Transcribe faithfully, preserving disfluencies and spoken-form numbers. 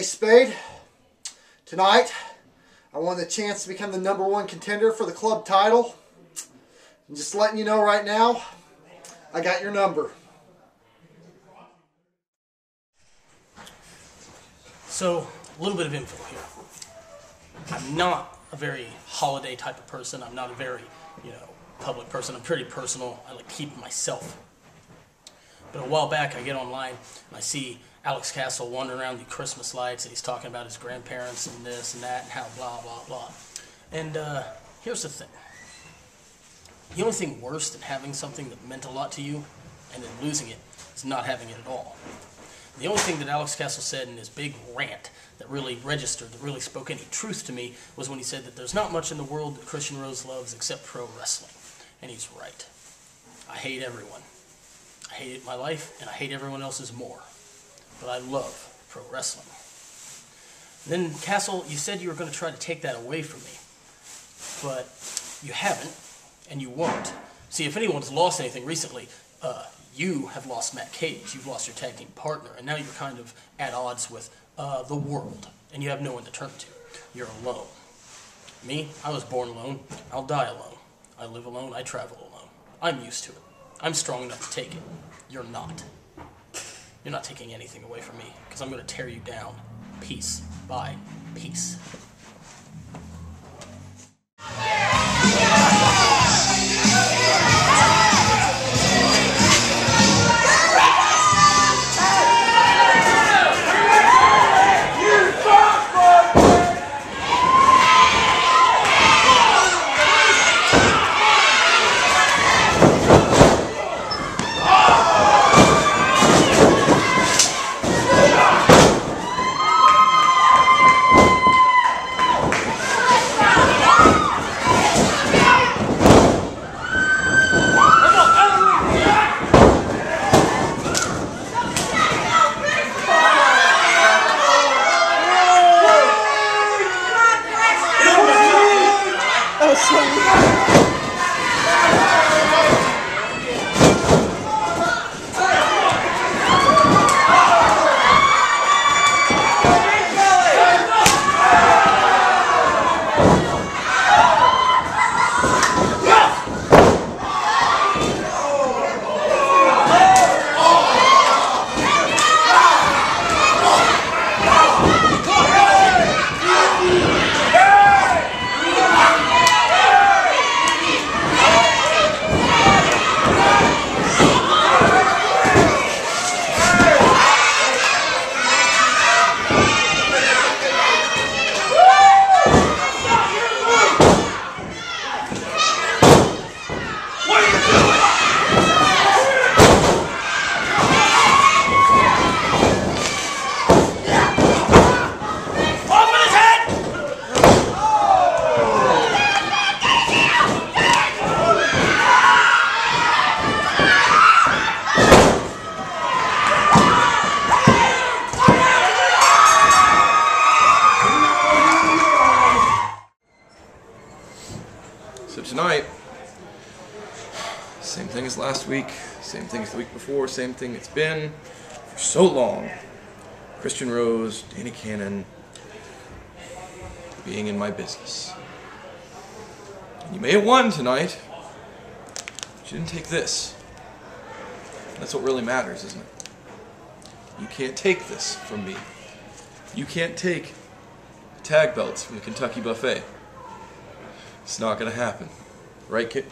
Jay Spade. Tonight, I won the chance to become the number one contender for the club title. I'm just letting you know right now, I got your number. So, a little bit of info here. I'm not a very holiday type of person. I'm not a very, you know, public person. I'm pretty personal. I like to keep myself. But a while back, I get online and I see Alex Castle wandering around the Christmas lights and he's talking about his grandparents and this and that and how blah, blah, blah. And uh, here's the thing. The only thing worse than having something that meant a lot to you and then losing it is not having it at all. The only thing that Alex Castle said in his big rant that really registered, that really spoke any truth to me, was when he said that there's not much in the world that Christian Rose loves except pro wrestling. And he's right. I hate everyone. I hated my life, and I hate everyone else's more. But I love pro wrestling. And then, Castle, you said you were going to try to take that away from me. But you haven't, and you won't. See, if anyone's lost anything recently, uh, you have lost Matt Cage, you've lost your tag team partner, and now you're kind of at odds with uh, the world, and you have no one to turn to. You're alone. Me, I was born alone. I'll die alone. I live alone. I travel alone. I'm used to it. I'm strong enough to take it. You're not. You're not taking anything away from me, because I'm going to tear you down piece by piece. Tonight, same thing as last week, same thing as the week before, same thing it's been for so long. Christian Rose, Danny Cannon, being in my business. And you may have won tonight, but you didn't take this. That's what really matters, isn't it? You can't take this from me. You can't take tag belts from the Kentucky Buffet. It's not going to happen. Right, kid?